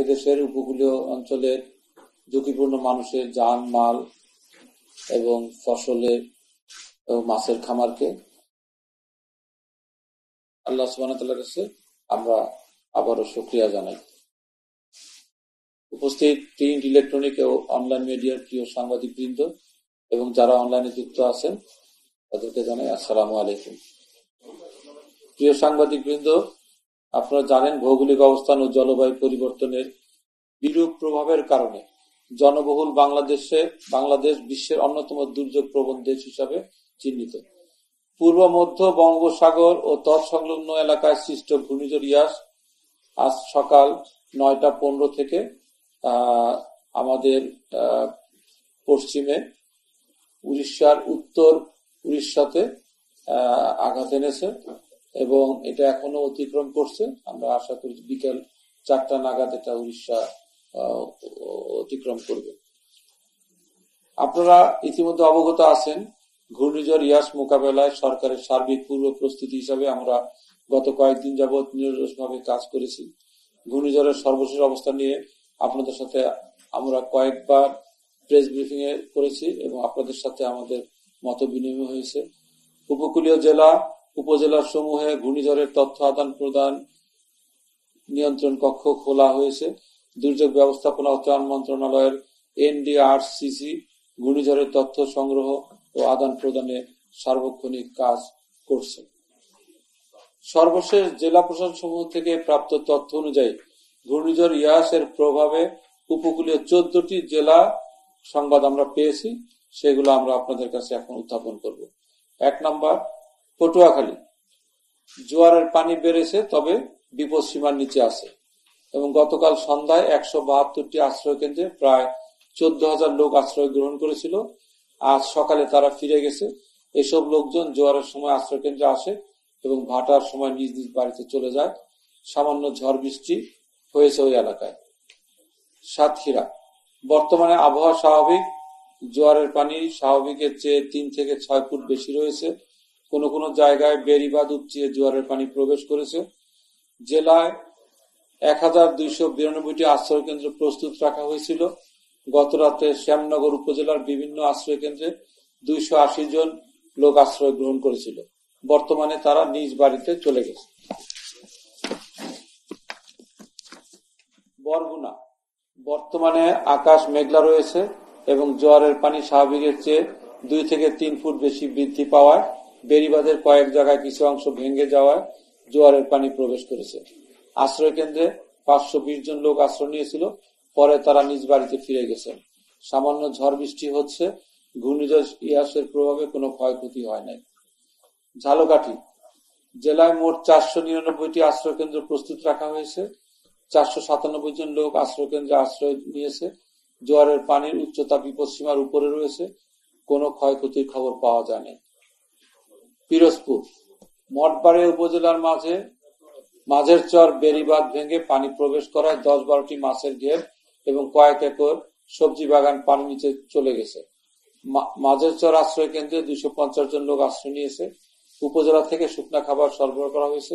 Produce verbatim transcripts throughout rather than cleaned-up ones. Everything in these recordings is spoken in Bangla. এদেশের উপকূলীয় অঞ্চলের ঝুঁকিপূর্ণ মানুষের যান মাল এবং ফসলের এবং মাছের খামারকে আল্লাহ সুবহানাহু ওয়া তাআলার কাছে আমরা আবারও শুকরিয়া জানাই। উপস্থিত প্রিন্ট, ইলেকট্রনিক ও অনলাইন মিডিয়ার প্রিয় সাংবাদিকবৃন্দ এবং যারা অনলাইনে যুক্ত আছেন তাদেরকে জানাই আসসালামু আলাইকুম। প্রিয় সাংবাদিকবৃন্দ, আপনারা জানেন ভৌগোলিক অবস্থান ও জলবায়ু পরিবর্তনের বিরূপ প্রভাবের কারণে জনবহুল বাংলাদেশে বাংলাদেশ বিশ্বের অন্যতম দুর্যোগ প্রবণ দেশ হিসাবে চিহ্নিত। পূর্ব মধ্য বঙ্গোপসাগর ও তৎসংলগ্ন এলাকায় সৃষ্ট ঘূর্ণিঝড় ইয়াস আজ সকাল নয়টা পনেরো থেকে আমাদের পশ্চিমে উড়িষ্যার উত্তর উড়িষ্যাতে আঘাত এনেছে এবং এটা এখনো অতিক্রম করছে। আমরা আশা করি বিকেল চারটা নাগাদ এটা উড়িষ্যা অতিক্রম করবে। আপনারা ইতিমধ্যে অবগত আছেন, ঘূর্ণিঝড় ইয়াস মোকাবেলায় সরকারের সার্বিক পূর্ব প্রস্তুতি হিসাবে আমরা গত কয়েকদিন যাবৎ নিরলসভাবে কাজ করেছি। ঘূর্ণিঝড়ের সর্বশেষ অবস্থা নিয়ে আপনাদের সাথে আমরা কয়েকবার প্রেস ব্রিফিং এ করেছি এবং আপনাদের সাথে আমাদের মত বিনিময় হয়েছে। উপকূলীয় জেলা উপজেলার সমূহে ঘূর্ণিঝড়ের তথ্য আদান প্রদান নিয়ন্ত্রণ কক্ষ খোলা হয়েছে। দুর্যোগ ব্যবস্থাপনা ও ত্রাণ মন্ত্রণালয়ের এনডিআরসিসি ঘূর্ণিঝড়ের তথ্য সংগ্রহ ও আদান প্রদানে সার্বক্ষণিক কাজ করছে। সর্বশেষ জেলা প্রশাসন সমূহ থেকে প্রাপ্ত তথ্য অনুযায়ী ঘূর্ণিঝড় ইয়াসের প্রভাবে উপকূলীয় চোদ্দটি জেলা সংবাদ আমরা পেয়েছি, সেগুলো আমরা আপনাদের কাছে এখন উত্থাপন করব। এক নম্বর, পটুয়াখালী। জোয়ারের পানি বেড়েছে, তবে বিপদ সীমার নিচে আছে এবং গতকাল সন্ধ্যায় একশো বাহাত্তরটি আশ্রয় কেন্দ্রে প্রায় চোদ্দ হাজার লোক আশ্রয় গ্রহণ করেছিল। আজ সকালে তারা ফিরে গেছে। এসব লোকজন জোয়ারের সময় আশ্রয় কেন্দ্রে আসে এবং ভাটার সময় নিজ নিজ বাড়িতে চলে যায়। সামান্য ঝড় বৃষ্টি হয়েছে ওই এলাকায়। সাতক্ষীরা, বর্তমানে আবহাওয়া স্বাভাবিক। জোয়ারের পানি স্বাভাবিকের চেয়ে তিন থেকে ছয় ফুট বেশি রয়েছে। কোন কোন জায়গায় বেড়িবাঁধ উপচিয়ে জোয়ারের পানি প্রবেশ করেছে। জেলায় এক হাজার দুইশো বিরানব্বইটি আশ্রয় কেন্দ্র প্রস্তুত রাখা হয়েছিল। গত রাতে শ্যামনগর উপজেলার বিভিন্ন আশ্রয় কেন্দ্রে দুইশো আশি জন লোক আশ্রয় গ্রহণ করেছিল। বর্তমানে তারা নিজ বাড়িতে চলে গেছে। বরগুনা, বর্তমানে আকাশ মেঘলা রয়েছে এবং জোয়ারের পানি স্বাভাবিকের চেয়ে দুই থেকে তিন ফুট বেশি বৃদ্ধি পাওয়ায় বেড়িবাঁধের কয়েক জায়গায় কিছু অংশ ভেঙে যাওয়ায় জোয়ারের পানি প্রবেশ করেছে। আশ্রয় কেন্দ্রে পাঁচশো বিশ জন লোক আশ্রয় নিয়েছিল, পরে তারা নিজ বাড়িতে ফিরে গেছেন। সামান্য ঝড় বৃষ্টি হচ্ছে। ঘূর্ণিঝড় ইয়াসের প্রভাবে কোনো ক্ষয়ক্ষতি হয় নাই। ঝালকাঠি জেলায় মোট চারশো নিরানব্বইটি আশ্রয় কেন্দ্র প্রস্তুত রাখা হয়েছে। চারশো সাতানব্বই জন লোক আশ্রয় কেন্দ্রে আশ্রয় নিয়েছে। জোয়ারের পানির উচ্চতা বিপদসীমার উপরে রয়েছে। কোনো ক্ষয়ক্ষতির খবর পাওয়া যায়নি। পিরোজপুর, মঠবাড়িয়া উপজেলার মাঝে মাঝের চর বেড়িবাঁধ ভেঙে পানি প্রবেশ করায় দশ বারোটি মাছের ঘের এবং কয়েক একর সবজি বাগান পানির নিচে চলে গেছে। মাঝের চর আশ্রয় কেন্দ্রে দুইশো পঞ্চাশ জন লোক আশ্রয় নিয়েছে। উপজেলা থেকে শুকনা খাবার সরবরাহ করা হয়েছে।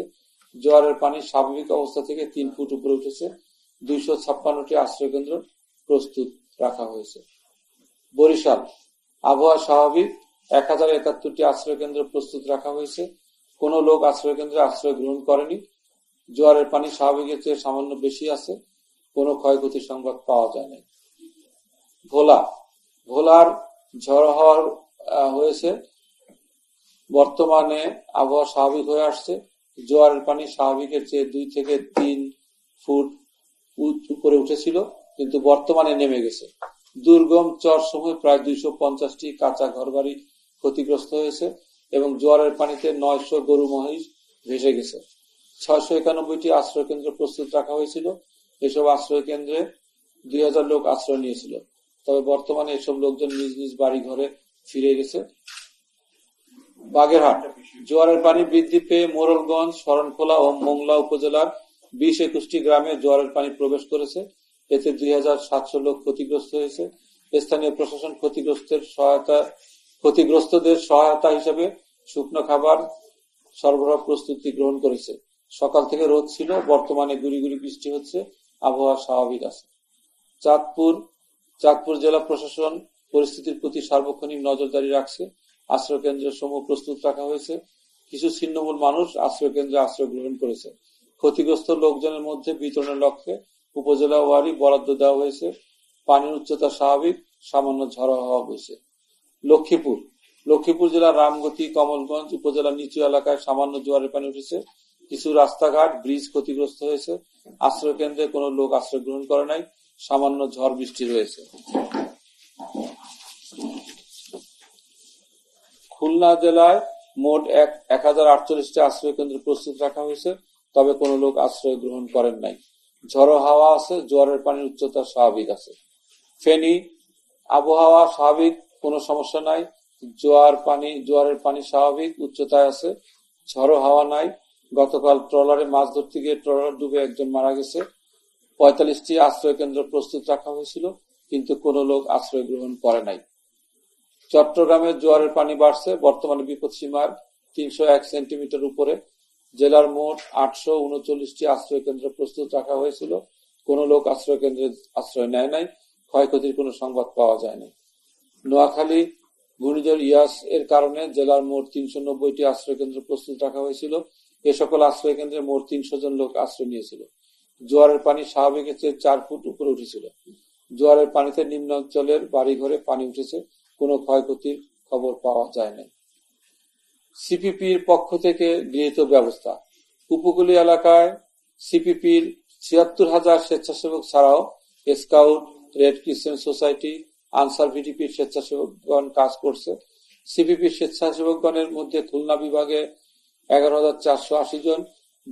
জোয়ারের পানি স্বাভাবিক অবস্থা থেকে তিন ফুট উপরে উঠেছে। দুইশো ছাপ্পান্নটি আশ্রয় কেন্দ্র প্রস্তুত রাখা হয়েছে। বরিশাল, আবহাওয়া স্বাভাবিক। এক হাজার একাত্তরটি আশ্রয় কেন্দ্র প্রস্তুত রাখা হয়েছে। কোনো লোক আশ্রয় কেন্দ্রে আশ্রয় গ্রহণ করেনি। জোয়ারের পানি স্বাভাবিকের চেয়ে সামান্য বেশি আছে। কোনো ক্ষয়ক্ষতির সংবাদ পাওয়া যায়নি। ভোলা, ভোলার ঝড় হওয়ার হয়েছে। বর্তমানে আবহাওয়া স্বাভাবিক হয়ে আসছে। জোয়ারের পানি স্বাভাবিকের চেয়ে দুই থেকে তিন ফুট উপরে উঠেছিল, কিন্তু বর্তমানে নেমে গেছে। দুর্গম চর সময় প্রায় দুইশো পঞ্চাশটি কাঁচা ঘরবাড়ি ক্ষতিগ্রস্ত হয়েছে এবং জোয়ারের পানিতে নয়শো গরু মহিষ ভেসে গেছে। ছয়শো একানব্বইটি আশ্রয় কেন্দ্র প্রস্তুত রাখা হয়েছিল। এসব আশ্রয় কেন্দ্রে দুই হাজার লোক আশ্রয় নিয়েছিল, তবে বর্তমানে এসব লোকজন নিজ নিজ বাড়ি ঘরে ফিরে গেছে। বাগেরহাট, জোয়ারের পানি বৃদ্ধি পেয়ে মোড়লগঞ্জ, শরণখোলা ও মোংলা উপজেলার বিশ একুশটি গ্রামে জোয়ারের পানি প্রবেশ করেছে। এতে দুই হাজার সাতশো লোক ক্ষতিগ্রস্ত হয়েছে। স্থানীয় প্রশাসন ক্ষতিগ্রস্তের সহায়তা ক্ষতিগ্রস্তদের সহায়তা হিসেবে শুকনো খাবার সরবরাহ প্রস্তুতি গ্রহণ করেছে। সকাল থেকে রোদ ছিল, বর্তমানে গুড়ি গুড়ি বৃষ্টি হচ্ছে। আবহাওয়া স্বাভাবিক আছে। চাঁদপুর চাঁদপুর জেলা প্রশাসন পরিস্থিতির প্রতি সার্বক্ষণিক নজরদারি রাখছে। আশ্রয় কেন্দ্র সমূহ প্রস্তুত রাখা হয়েছে। কিছু ছিন্নমূল মানুষ আশ্রয় কেন্দ্রে আশ্রয় গ্রহণ করেছে। ক্ষতিগ্রস্ত লোকজনের মধ্যে বিতরণের লক্ষ্যে উপজেলা ওয়ারি বরাদ্দ দেওয়া হয়েছে। পানির উচ্চতা স্বাভাবিক, সামান্য ঝড়ো হওয়া হয়েছে। লক্ষ্মীপুর লক্ষ্মীপুর জেলার রামগতি কমলগঞ্জ উপজেলার নিচু এলাকায় সামান্য জোয়ারের পানি উঠেছে। কিছু রাস্তাঘাট ব্রিজ ক্ষতিগ্রস্ত হয়েছে। আশ্রয় কেন্দ্রে কোনো লোক আশ্রয় গ্রহণ করে নাই। সামান্য ঝড় বৃষ্টি রয়েছে। খুলনা জেলায় মোট এক হাজার আটচল্লিশটি আশ্রয় কেন্দ্র প্রস্তুত রাখা হয়েছে, তবে কোনো লোক আশ্রয় গ্রহণ করেন নাই। ঝড়ো হাওয়া আছে, জোয়ারের পানির উচ্চতা স্বাভাবিক আছে। ফেনী আবহাওয়া স্বাভাবিক, কোনো সমস্যা নাই। জোয়ার পানি জোয়ারের পানি স্বাভাবিক উচ্চতায় আছে, ঝড়ো হাওয়া নাই। গতকাল ট্রলারে মাছ ধরতে গিয়ে ট্রলার ডুবে একজন মারা গেছে। পঁয়তাল্লিশটি আশ্রয় কেন্দ্র প্রস্তুত রাখা হয়েছিল, কিন্তু কোনো লোক আশ্রয় গ্রহণ করে নাই। চট্টগ্রামে জোয়ারের পানি বাড়ছে। বর্তমানে বিপদসীমার তিনশো এক সেন্টিমিটার উপরে। জেলার মোট আটশো উনচল্লিশটি আশ্রয় কেন্দ্র প্রস্তুত রাখা হয়েছিল। কোনো লোক আশ্রয় কেন্দ্রে আশ্রয় নেয় নাই। ক্ষয়ক্ষতির কোনো সংবাদ পাওয়া যায় নাই। নোয়াখালী ঘূর্ণিঝড় ইয়াস এর কারণে জেলার মোট তিনশো নব্বইটি আশ্রয় কেন্দ্র প্রস্তুত রাখা হয়েছিল। এ সকল আশ্রয় কেন্দ্রে মোট তিনশো জন লোক আশ্রয় নিয়েছিল। জোয়ারের পানি স্বাভাবিকের চেয়ে চার ফুট উপরে উঠেছিল। জোয়ারের পানিতে নিম্ন অঞ্চলের বাড়িঘরে পানি উঠেছে। কোনো ক্ষয়ক্ষতির খবর পাওয়া যায় নাই। সিপিপির পক্ষ থেকে গৃহীত ব্যবস্থা। উপকূলীয় এলাকায় সিপিপির ছিয়াত্তর হাজার স্বেচ্ছাসেবক ছাড়াও scout, red crescent society, Ansar ভিডিপির স্বেচ্ছাসেবকগণ কাজ করছে। সিপিপির স্বেচ্ছাসেবকগণের মধ্যে খুলনা বিভাগে এগারো হাজার চারশো আশি জন,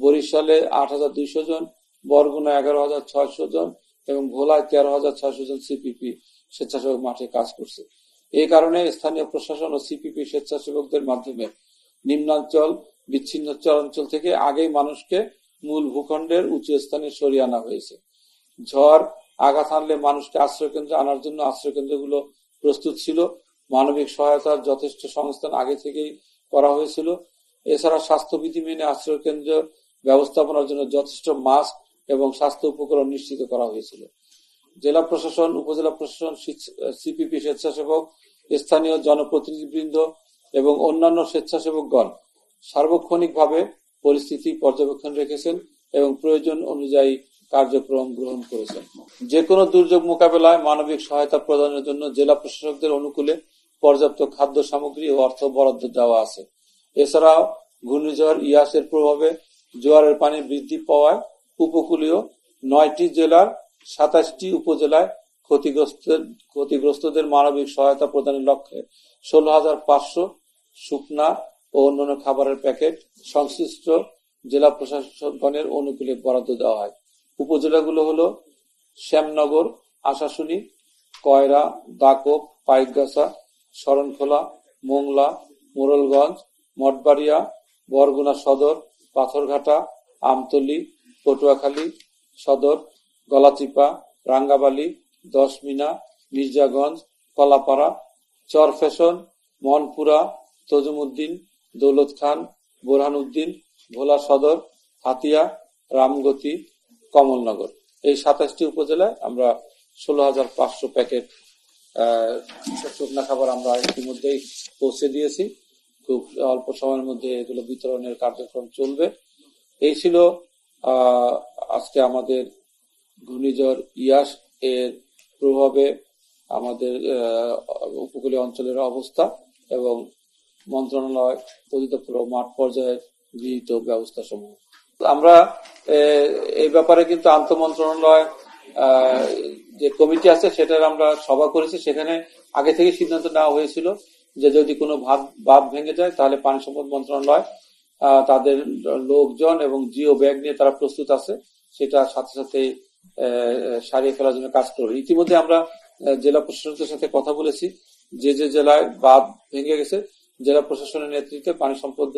বরিশালে আট হাজার দুইশো জন, বরগুনা এগারো হাজার ছয়শো জন এবং ভোলায় তেরো হাজার ছয়শো জন সিপিপি স্বেচ্ছাসেবক মাঠে কাজ করছে। এই কারণে স্থানীয় প্রশাসন ও সিপিপি স্বেচ্ছাসেবকদের মাধ্যমে নিম্নাঞ্চল বিচ্ছিন্ন অঞ্চল থেকে আগেই মানুষকে মূল ভূখণ্ডের উচ্চ স্থানে সরিয়ে আনা হয়েছে। ঝড় আঘাত হানলে মানুষকে আশ্রয় কেন্দ্রে আনার জন্য আশ্রয় কেন্দ্রগুলো প্রস্তুত ছিল। মানবিক সহায়তার যথেষ্ট সংস্থান আগে থেকেই করা হয়েছিল। এছাড়া স্বাস্থ্যবিধি মেনে আশ্রয় কেন্দ্র ব্যবস্থাপনার জন্য যথেষ্ট মাস্ক এবং স্বাস্থ্য উপকরণ নিশ্চিত করা হয়েছিল। জেলা প্রশাসন, উপজেলা প্রশাসন, সিপিপি স্বেচ্ছাসেবক, স্থানীয় জনপ্রতিনিধিবৃন্দ এবং অন্যান্য স্বেচ্ছাসেবকগণ সার্বক্ষণিকভাবে পরিস্থিতি পর্যবেক্ষণ রেখেছেন এবং প্রয়োজন অনুযায়ী কার্যক্রম গ্রহণ করেছেন। যে কোনো দুর্যোগ মোকাবেলায় মানবিক সহায়তা প্রদানের জন্য জেলা প্রশাসকদের অনুকূলে পর্যাপ্ত খাদ্য সামগ্রী ও অর্থ বরাদ্দ দেওয়া আছে। এছাড়াও ঘূর্ণিঝড় ইয়াসের প্রভাবে জোয়ারের পানি বৃদ্ধি পাওয়ায় উপকূলীয় নয়টি জেলার সাতাশটি উপজেলায় ক্ষতিগ্রস্ত ক্ষতিগ্রস্তদের মানবিক সহায়তা প্রদানের লক্ষ্যে ষোলো হাজার পাঁচশো শুকনা ও অন্যান্য খাবারের প্যাকেট সংশ্লিষ্ট জেলা প্রশাসকগণের অনুকূলে বরাদ্দ দেওয়া হয়। উপজেলাগুলো হলো শ্যামনগর, আশাশুনি, কয়রা, দাকোপ, পাইকগাছা, শরণখোলা, মোংলা, মোড়লগঞ্জ, মঠবাড়িয়া, বরগুনা সদর, পাথরঘাটা, আমতলী, পটুয়াখালী সদর, গলাচিপা, রাঙ্গাবালি, দশমিনা, মির্জাগঞ্জ, কলাপাড়া, চরফ্যাশন, মনপুরা, তজুমুদ্দিন, দৌলত খান, বোরহানউদ্দিন, ভোলা সদর, হাতিয়া, রামগতি, কমলনগর। এই সাতাশটি উপজেলায় আমরা ষোলো হাজার পাঁচশো প্যাকেট শুকনা খাবার আমরা ইতিমধ্যেই পৌঁছে দিয়েছি। খুব অল্প সময়ের মধ্যে এগুলো বিতরণের কার্যক্রম চলবে। এই ছিল আহ আজকে আমাদের ঘূর্ণিঝড় ইয়াস এর প্রভাবে আমাদের উপকূলীয় অঞ্চলের অবস্থা এবং মন্ত্রণালয় অধিদপ্তর ও মাঠ পর্যায়ে গৃহীত ব্যবস্থা সমূহ। আমরা এই ব্যাপারে কিন্তু আন্তঃ মন্ত্রণালয় যে কমিটি আছে সেটার আমরা সভা করেছি। সেখানে আগে থেকে সিদ্ধান্ত নেওয়া হয়েছিল যে যদি কোনো বাঁধ বাঁধ ভেঙে যায় তাহলে পানি সম্পদ মন্ত্রণালয় তাদের লোকজন এবং জিও ব্যাগ নিয়ে তারা প্রস্তুত আছে, সেটা সাথে সাথে সারিয়ে ফেলার জন্য কাজ করবে। ইতিমধ্যে আমরা জেলা প্রশাসনের সাথে কথা বলেছি। যে যে জেলায় বাঁধ ভেঙে গেছে জেলা প্রশাসনের নেতৃত্বে পানি সম্পদ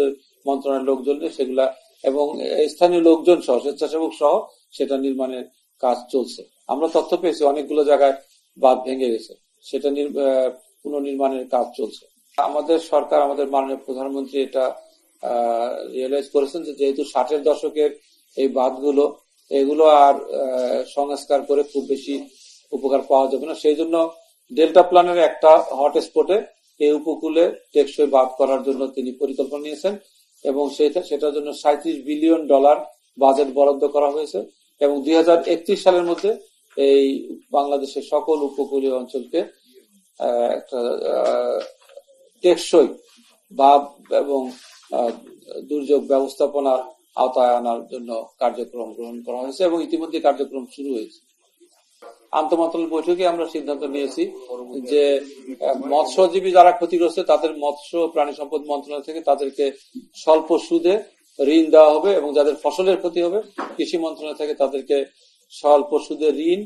মন্ত্রণালয়ের লোকজন নিয়ে সেগুলা এবং স্থানীয় লোকজন সহ স্বেচ্ছাসেবক সহ সেটা নির্মাণের কাজ চলছে। আমরা তথ্য পেয়েছি অনেকগুলো জায়গায় বাঁধ ভেঙে গেছে, সেটা পুনর্নির্মাণের কাজ চলছে। আমাদের সরকার, আমাদের মাননীয় প্রধানমন্ত্রী এটা রিয়েলাইজ করেছেন যে যেহেতু ষাটের দশকের এই বাঁধগুলো এগুলো আর সংস্কার করে খুব বেশি উপকার পাওয়া যাবে না। সেই জন্য ডেল্টা প্ল্যানের একটা হটস্পটে এই উপকূলে টেকসই বাঁধ করার জন্য তিনি পরিকল্পনা নিয়েছেন এবং সেটার জন্য সাঁইত্রিশ বিলিয়ন ডলার বাজেট বরাদ্দ করা হয়েছে এবং দুই হাজার একত্রিশ সালের মধ্যে এই বাংলাদেশের সকল উপকূলীয় অঞ্চলকে একটা টেকসই বাঁধ এবং দুর্যোগ ব্যবস্থাপনার আওতায় আনার জন্য কার্যক্রম গ্রহণ করা হয়েছে এবং ইতিমধ্যে কার্যক্রম শুরু হয়েছে। আন্তমন্ত্রণালয় বৈঠকে আমরা সিদ্ধান্ত নিয়েছি যে মৎস্যজীবী যারা ক্ষতিগ্রস্ত তাদের মৎস্য প্রাণী সম্পদ মন্ত্রণালয় থেকে তাদেরকে স্বল্প সুদে ঋণ দেওয়া হবে এবং যাদের ফসলের ক্ষতি হবে কৃষি মন্ত্রণালয় থেকে তাদেরকে স্বল্প সুদে ঋণ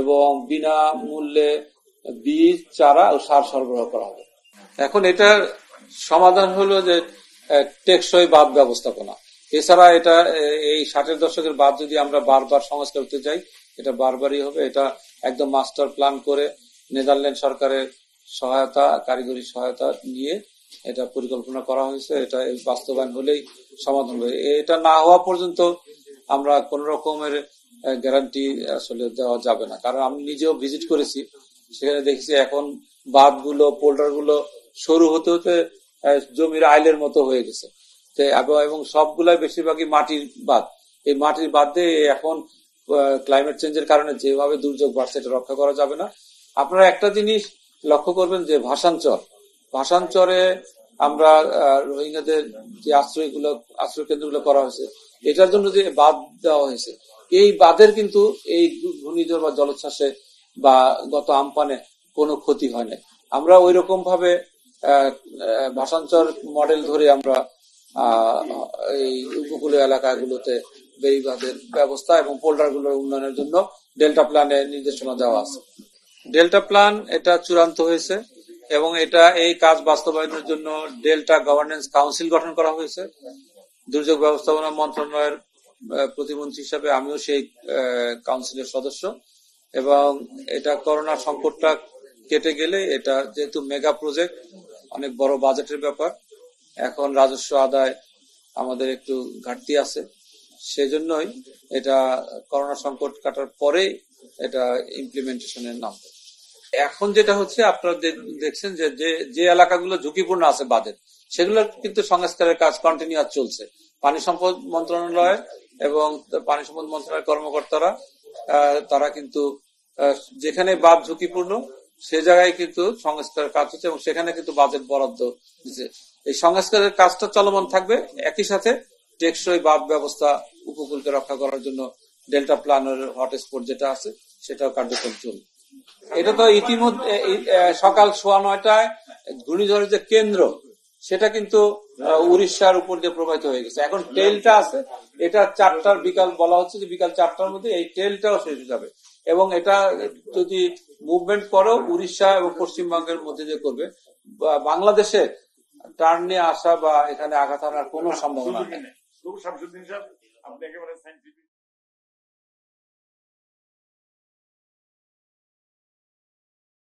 এবং বিনামূল্যে বীজ, চারা ও সার সরবরাহ করা হবে। এখন এটার সমাধান হলো যে টেকসই বাঁধ ব্যবস্থাপনা। এছাড়া এটা এই ষাটের দশকের বাঁধ যদি আমরা বারবার সংস্কার করতে চাই এটা বারবারই হবে। এটা একদম মাস্টার প্ল্যান করে নেদারল্যান্ড সরকারের সহায়তা, কারিগরি সহায়তা নিয়ে এটা পরিকল্পনা করা হয়েছে। এটা বাস্তবায়ন হলেই সমাধান হবে। এটা না হওয়া পর্যন্ত আমরা কোন রকমের গ্যারান্টি আসলে দেওয়া যাবে না, কারণ আমি নিজেও ভিজিট করেছি। সেখানে দেখেছি এখন বাঁধগুলো, পোল্ডারগুলো সরু হতে হতে জমির আইলের মতো হয়ে গেছে এবং সবগুলাই বেশিরভাগই মাটির বাঁধ। এই মাটির বাঁধে এখন ক্লাইমেট চেঞ্জের কারণে যেভাবে দুর্যোগ বাড়ছে এটা রক্ষা করা যাবে না। আপনারা একটা জিনিস লক্ষ্য করবেন যে ভাসানচর, ভাসানচরে আমরা রোহিঙ্গাদের যে আশ্রয়গুলো, আশ্রয় কেন্দ্রগুলো করা হয়েছে এটার জন্য যে বাঁধ দেওয়া হয়েছে এই বাঁধের কিন্তু এই ঘূর্ণিঝড় বা জলোচ্ছ্বাসে বা গত আমপানে কোনো ক্ষতি হয় না। আমরা ওই রকম ভাবে ভাসানচর মডেল ধরে আমরা এই উপকূলীয় এলাকাগুলোতে বেড়িবাঁধের ব্যবস্থা এবং পোল্ডারগুলোর উন্নয়নের জন্য ডেল্টা প্ল্যানে নির্দেশনা দেওয়া আছে। ডেল্টা প্ল্যান এটা চূড়ান্ত হয়েছে এবং এটা এই কাজ বাস্তবায়নের জন্য ডেল্টা গভর্নেন্স কাউন্সিল গঠন করা হয়েছে। দুর্যোগ ব্যবস্থাপনা মন্ত্রণালয়ের প্রতিমন্ত্রী হিসেবে আমিও সেই কাউন্সিলের সদস্য এবং এটা করোনা সংকটটা কেটে গেলে এটা যেহেতু মেগা প্রজেক্ট, অনেক বড় বাজেটের ব্যাপার, এখন রাজস্ব আদায় আমাদের একটু ঘাটতি আছে, সেজন্যই এটা করোনা সংকট কাটার পরে এটা ইমপ্লিমেন্টেশনের নামবে। এখন যেটা হচ্ছে আপনারা দেখছেন যে যে এলাকাগুলো ঝুঁকিপূর্ণ আছে বাঁধের সেগুলোর কিন্তু সংস্কারের কাজ কন্টিনিউয়াস চলছে। পানি সম্পদ মন্ত্রণালয় এবং পানি সম্পদ মন্ত্রণালয়ের কর্মকর্তারা তারা কিন্তু যেখানে বাঁধ ঝুঁকিপূর্ণ সে জায়গায় কিন্তু সংস্কারের কাজ হচ্ছে এবং সেখানে কিন্তু বাজেট বরাদ্দ দিচ্ছে। এই সংস্কারের কাজটা চলমান থাকবে, একই সাথে টেকসই বাঁধ ব্যবস্থা, উপকূলকে রক্ষা করার জন্য ডেল্টা প্ল্যানের হটস্পট যেটা আছে সেটাও কার্যক্রম চলবে। এটা তো ইতিমধ্যে সকাল সোয়া নয়টায় ঘূর্ণিঝড়ের যে কেন্দ্র সেটা কিন্তু উড়িষ্যার উপর দিয়ে প্রবাহিত হয়ে গেছে। এখন টেলটা আছে, এটা চারটার বিকাল বলা হচ্ছে যে বিকাল চারটার মধ্যে এই টেলটাও শেষ হয়ে যাবে এবং এটা যদি মুভমেন্ট করো উড়িষ্যা এবং পশ্চিমবঙ্গের মধ্যে যে করবে, বাংলাদেশে টার্ন নিয়ে আসা বা এখানে আঘাত আনার কোনো সম্ভাবনা নেই।